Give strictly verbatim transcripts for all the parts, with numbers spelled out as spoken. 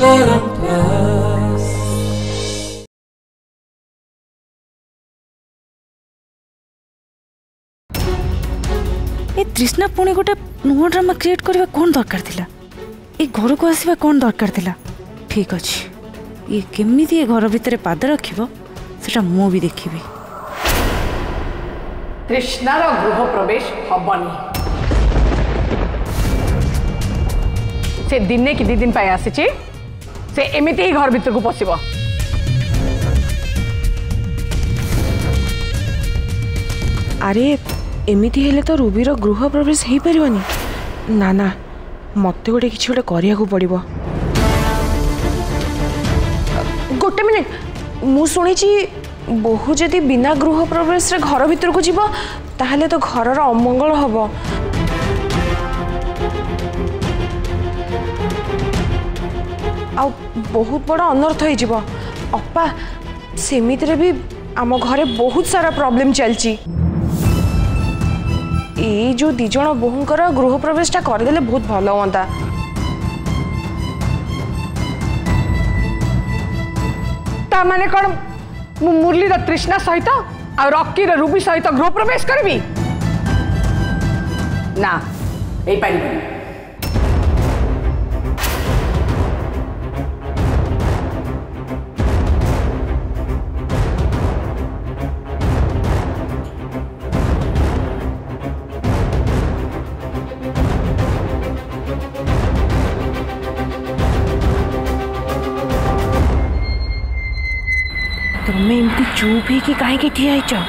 परम पद। ए तृष्णा पुणी गोटे नुआ ड्रामा क्रिएट करने कौन दरकार थिला, ए घर को आसवा कौन दरकार थिला। ठीक अच्छे ये केमी ये घर भितर पाद रखिबो सेटा मु भी देखिबी। तृष्णार गृह प्रवेश हबनी। से दिने कि दी दिन पाई आसीचे से एमिति ही घर भितर को पसिबो। अरे एमिती हेले तो रुबीर गृह प्रवेश हो पारनी ना ना मत गोटे किसी गोटे करिया को पड़िबो। गोटे मिनिट मु सुनी छी बहु जदि बिना गृह प्रवेश रे घर भीतर को जीव ताहले तो घर रो अमंगल हबो। आ बहुत बड़ा अनर्थ हो जीव। अप्पा सेमित रे भी आम घरे बहुत सारा प्रॉब्लम चलची। ये जो दिज बोहूंकर गृह प्रवेश करदेले बहुत भल हाँ। ता माने कौन मुरली तृष्णा सहित आ रॉकी रूबी सहित गृह प्रवेश करबी ना ए पारी। तुम एमती चुप ही कहीं ठिया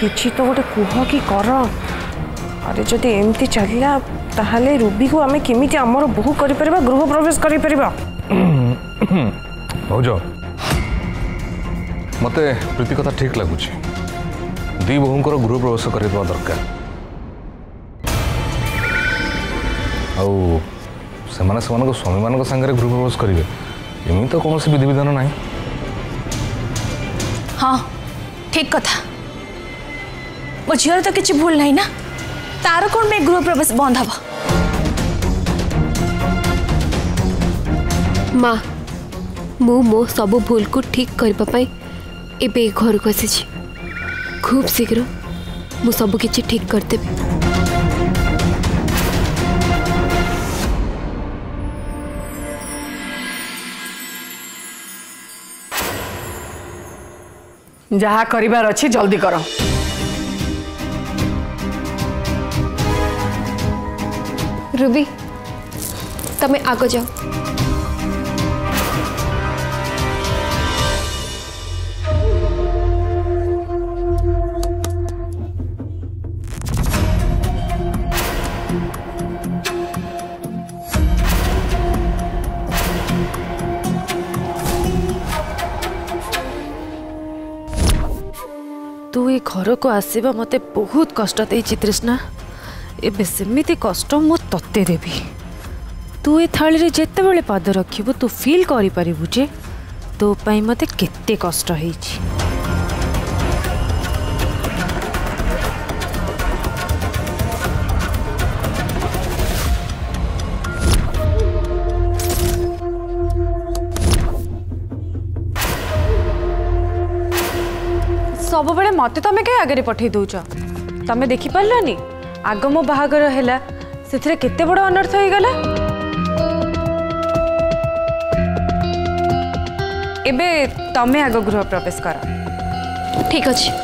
कि तो गोटे कह कि कर। अरे जब एमती चलला ताहले रूबी को आम केमी आमर बहु कर गृह प्रवेश कर। भौज मते प्रीति कथा ठीक लगुच दी बहुंकर गृह प्रवेश कर दरकार। आने से स्वामी मान गृह प्रवेश करेंगे एम तो कौन विधि विधान ना। हाँ ठीक कथा मो झीर तो किसी भूल नहीं ना तार कौन में गृह प्रवेश बंद हम। माँ मु मो सब भूल को ठीक करने एबे घर को आसी खूब शीघ्र मु सब किछि ठीक करदेबी। जहा करिवार अछि जल्दी करो। रूबी तमे आगो जाओ। तू ये घर को आसवा मते बहुत कष्ट देछि तृष्णा। एबे सेमिति कष्ट मु तत्ते देबी। तू ये थाली रे जेते बेले पाद रखिबो तू फील करि परिबु जे तो पई मते केते कष्ट हेछि। सब बेले मत तुम्हें कहीं आगे पठे दौच तुम्हें देखिपारानी आग मो बागर है केते बड़ अनर्थ हो गला। एबे तमें आग गृह प्रवेश कर। ठीक अच्छे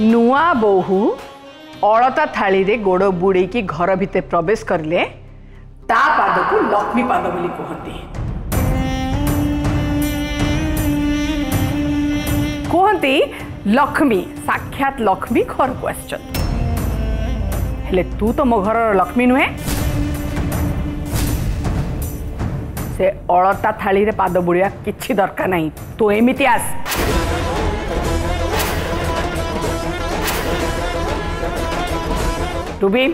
नुआ बहु अलता थाली रे गोड़ बुड़े की घर भितर प्रवेश करले ता पाद को लक्ष्मी पाद बोली कहते कहते लक्ष्मी साक्षात लक्ष्मी घर को आसले तू तो मो घर लक्ष्मी नुहे से अलता थाली रे पाद बुड़िया किसी दरकार नहीं तो एमती आस तू भी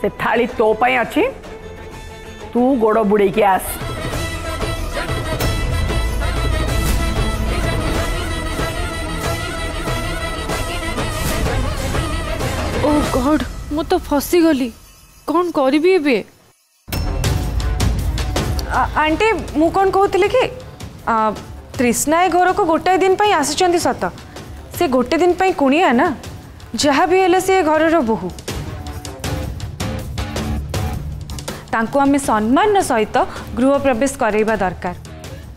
से थाली तो पाई अच्छी तू गोड़ बुड़े के आस ओ गॉड मु तो फसी गली कौन करी एबे आंटी मु कौन कहूली कि तृष्णा ए घर को गोटाए दिन पर आसी सत से गोटे दिन पर कुणिया ना जहाँ भी हेले से घर बहु तांको आमे सम्मान सहित गृह प्रवेश करवा दरकार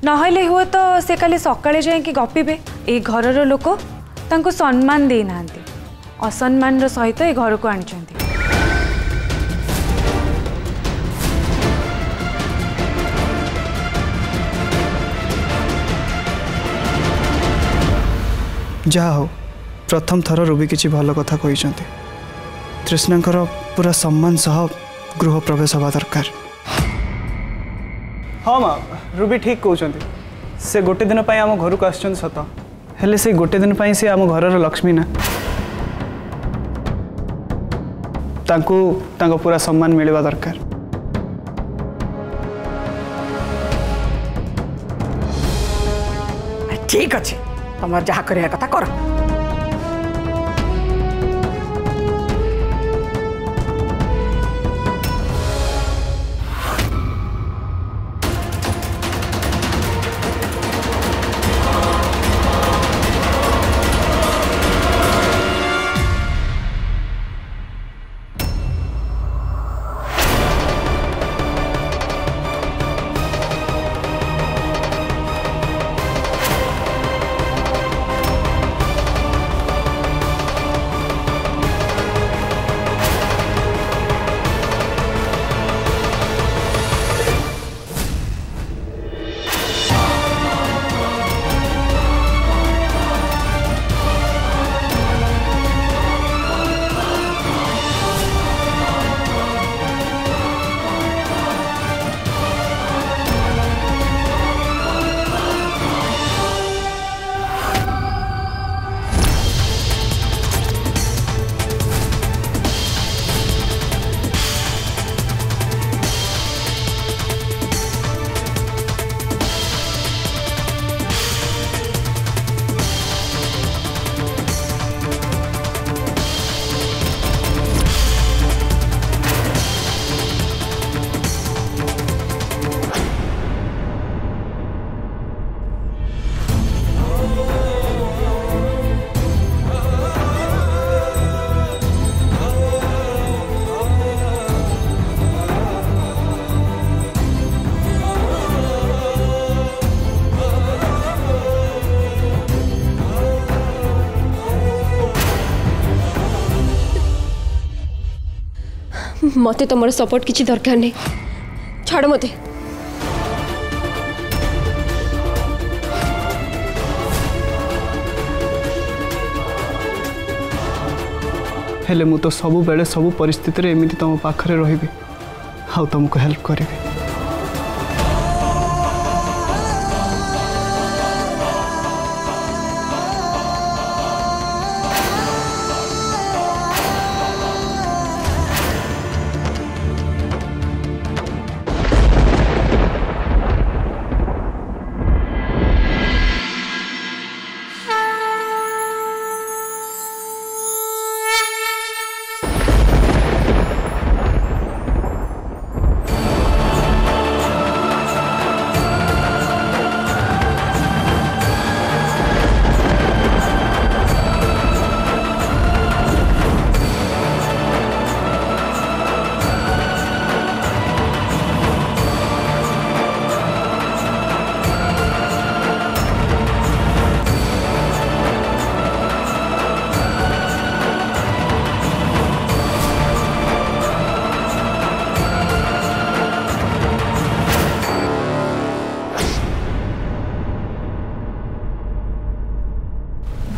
नहले हुए तो से खाली सकाले जाए गपे ये घर लोक तांको सम्मान दे ना असम्मान सहित ये घर को आनी जा हो प्रथम थर रूबी किसी भल कथा कहते तृष्णाकर पूरा सम्मान सह गृह प्रवेश हवा दरकार। हाँ माँ रूबी ठीक कहते से गोटे दिन पर आम घर को आसन सत हेले से गोटे दिन पर से आम घर लक्ष्मी ना तांको तांको पूरा सम्मान मिलवा दरकार। ठीक अच्छे तुम जहाँ कर कथा कर मते तुम सपोर्ट किसी दरकार नहीं छाड़ मते हेले मु तो सबु बेले सबु परिस्थिति रे एमिति तुम पाखरे रहिबे हाउ तुमको हेल्प करिबे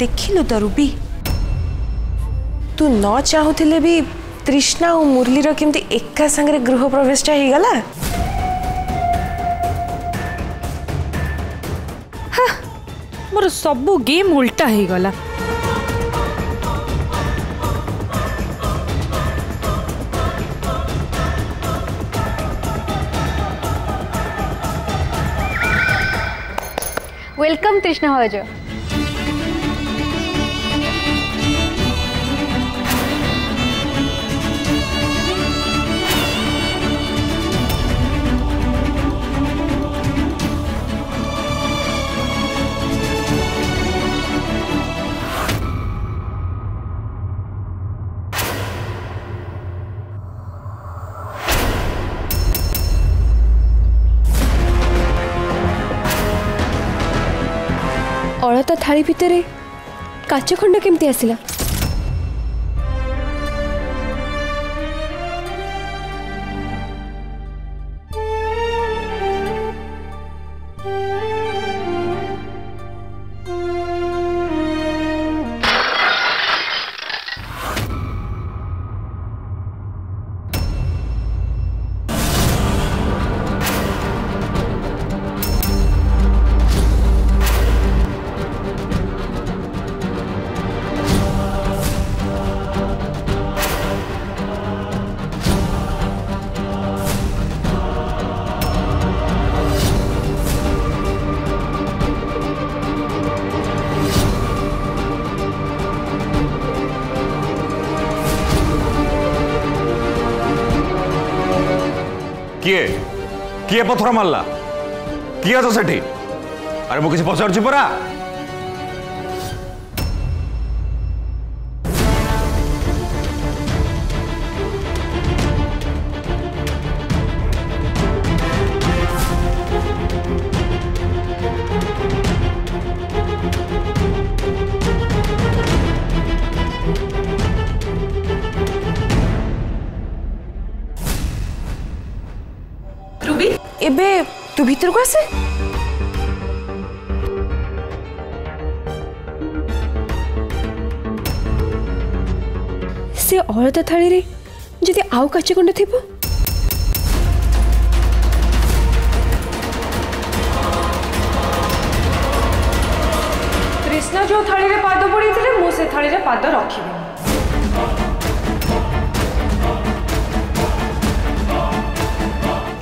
देखिलु तो रूबी तू न चाहूले भी तृष्णा और मुरलीर केमती एका सांगे गृह प्रवेश होगला। हाँ मोर सब गेम उल्टा हो गला। वेलकम तृष्णा भाज। अलता थाली भितर काचखंड केमती आसला? किए किए पथर मारला किए तो सेठी? अरे मुझे पचार परा एबे तू भीतर को आसे। से औरत थाली रे जदी आउ काचे कुंड थिबो कृष्णा जो थाली रे पाद पड़ी थिले मो से थाली रे पाद रखिबे।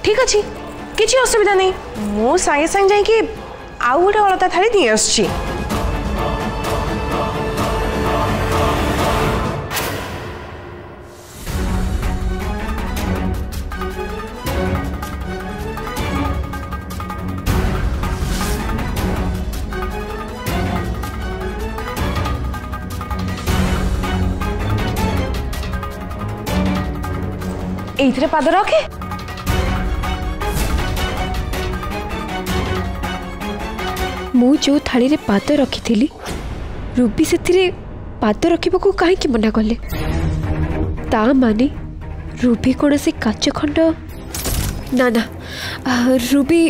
ठीक अच्छे किसी असुविधा नहीं मो सागे सागे जाए कि आउ गोटे अलता थाली नहीं आसछी। एथरे पाद रखे मु जो थाली रे पाद रखी थी रूबी से पाद रखा कहीं मना कले ता माने रूबी कौन से काचखंड ना ना रूबी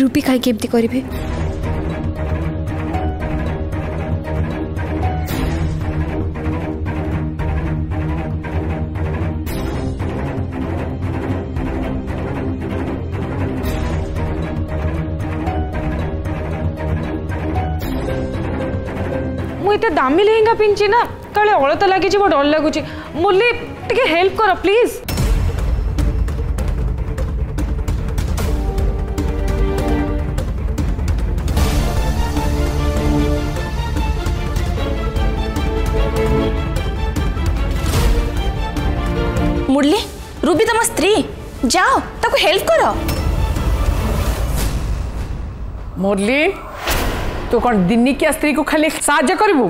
रूबी कहीं एमती करें। मुझे दामी लेहेंगा पिंची ना काले अलता लगी डर लगुच मुरली टिके हेल्प कर प्लीज। मुरली रूबी तुम स्त्री जाओ ताको हेल्प करो। मुरली तो कौन दिनिकिया स्त्री को खाली साझा करू?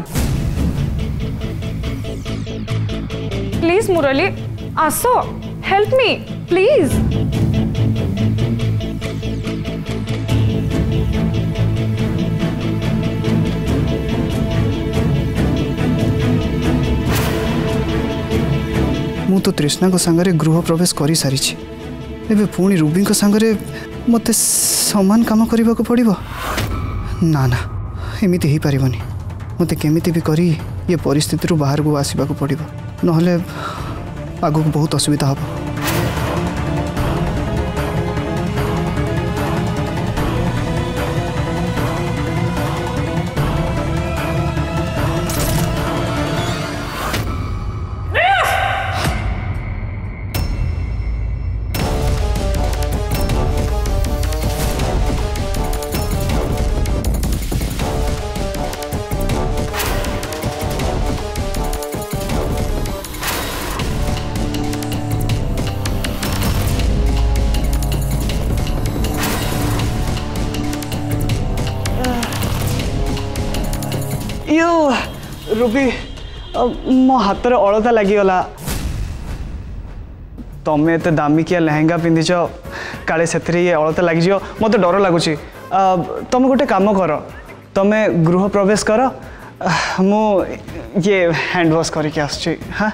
प्लीज मुरली आसो हेल्प मी प्लीज। मु तो तृष्णा को संगे गृह प्रवेश कर सारी एवं पुणी रूबी को संगे मत समान काम करने को पड़ो ना ना एमती हो पार मत केमी भी कर ये परिस्थिति बाहर को आसवा पड़ो ना आग को बहुत असुविधा हम। रूबी मो हाथ अलता लगिगला तमें एत दामिकिया लेहेंगा पिंधिच काले से अलता लग मत डर लगुच तुम गोटे काम कर तुम गृह प्रवेश कर मु ये हैंड वॉश करके आसुची। हाँ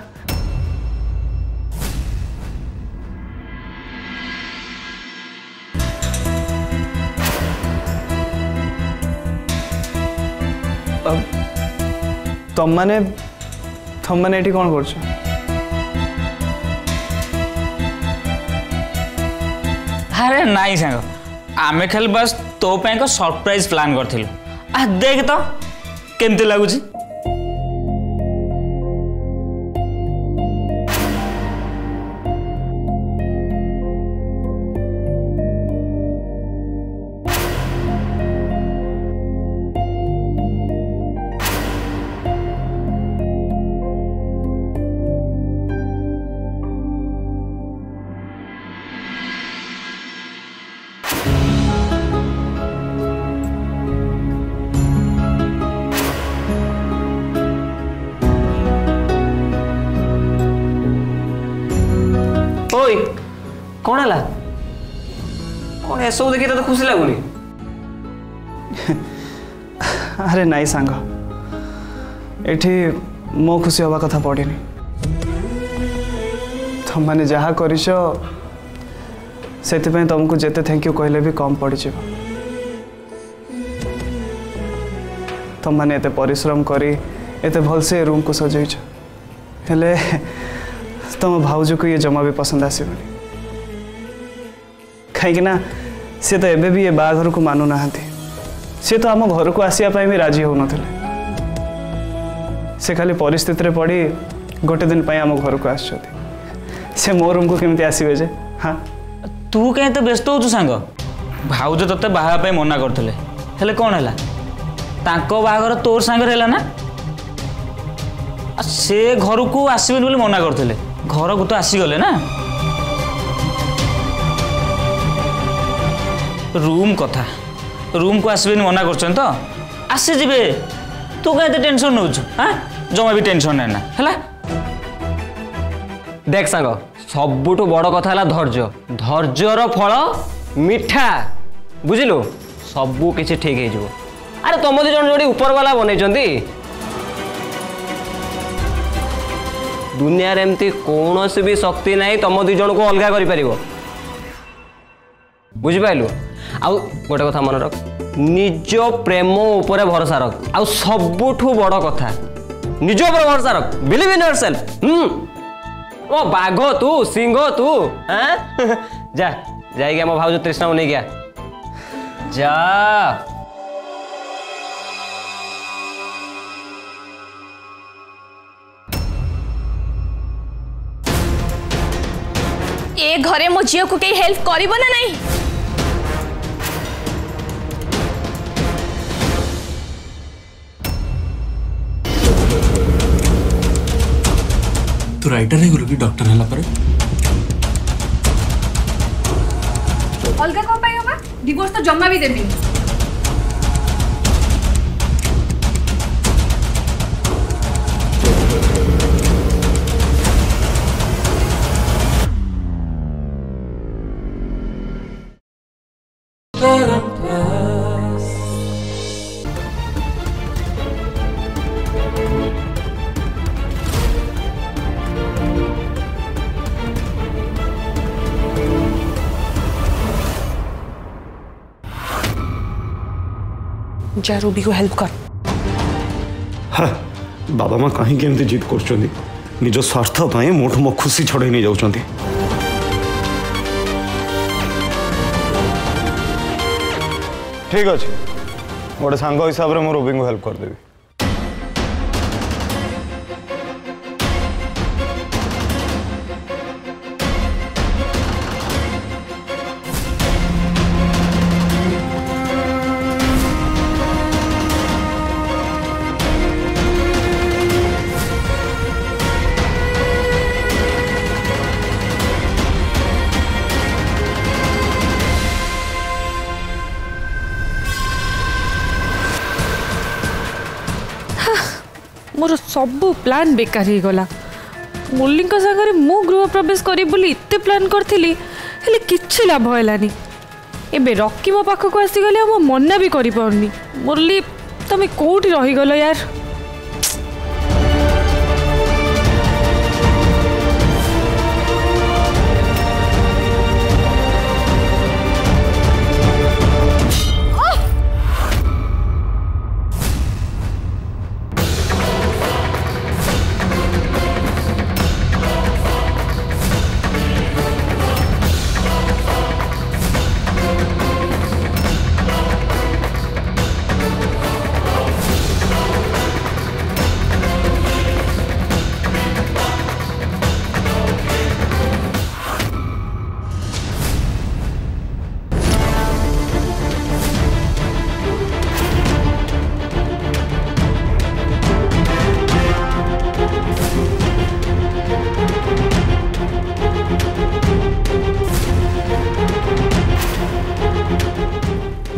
तुम मैंने तुम मैंने ये कौन कर अरे नाई सांग आमे खाली बस तो पे को सरप्राइज प्लान करूँ आ देख तो केमती लगुच कौन है कौन एसबू देखिए तो खुशी लगुनि। अरे नाई सांग एठी मो खुशी हवा कथा पड़ेनि तुम मैंने जहा करिस सेतिपय तुमको जेते थैंक यू कहले भी कम पड़ जा तुम मैंने एते परिश्रम करी एते भलसे रूम को सजाइछ हेले तुम भाउज को ये जमा भी पसंद आसीबनी कहीं सी तो एबे भी ये बाघर को मानु ना सी तो आम घर को आसवाई भी राजी हो ना से खाली परिस्थिति पड़ी गोटे दिन आम घर को आस से मो रूम को केमती आसवे जे। हाँ तू कहीं तो व्यस्त हो सांग भाउज तोते बाहापी मना करते कौन है बाघर तोर सांगे ना से घर को आसबे मना करते घर को तो आसीगले ना रूम कथा रूम को आसबे मना कर आसीज तू क्या टेंशन नौ जमा भी टेंशन ना है देख सांग सबुठ बड़ कथा धैर्य धैर्यर फल मिठा बुझलु सबू किसी ठीक हो। अरे तुम तो जन जोड़ी उपरवाला बनई दुनिया एमती कौन सी भी शक्ति ना तुम दुई जन को अलग कर बुझिपारू आउ गोटे कथा मन रख निज प्रेम उपरे भरोसा रख आउ सबुठ बड़ कथा निज उपरे भरोसा रख बिलीव इन योरसेल्फ। ओ बाघ तू सिंह तू जा जाइए मो भाउज तृष्णा को नहीं गया जा ए घरे मो झील को कहीं हेल्प करिबो ना नहीं तू राइटर है गुरु की डॉक्टर है लापरे अलगा कौन पाई होगा डिवोर्स तो जम्मा भी देबी जा रूबी को हेल्प कर हाँ बाबा माँ कहीं एमती जिद कर निज स्वार्थपाई मोठ मो खुशी छड़े नहीं जाऊँच ठीक अच्छे गोटे सांग हिसाब से रोबी को हेल्प करदेवि मोर सबू प्लान बेकार हो गला मुरली सागर मु गृह प्रवेश करी बोली इत्ते प्लान करी हेले किछि लाभ हैलानी एबे रॉकी मो पाखक आसीगले मो मना भी करी पाउनी मुरली तमे कोठी रही गलो यार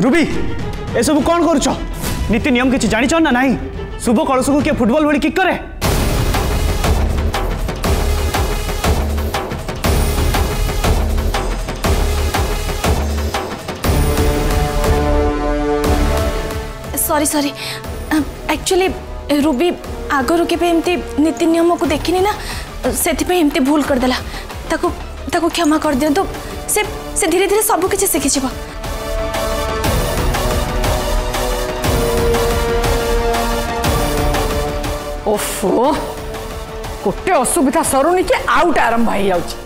रूबी ए सब कौन करुच नीति नियम किसी जानी ना ना शुभ कलश को किए फुटबॉल भली किक करे सॉरी सॉरी एक्चुअली रूबी आगर के एमती नीति नियम को देखनी ना से एमती भूल करदेला ताको ताको क्षमा कर दियंतु से से धीरे धीरे सब किसी शिखि जबो ओफो गोटे असुविधा सरुनी कि आउट आरंभ हो जाउछ।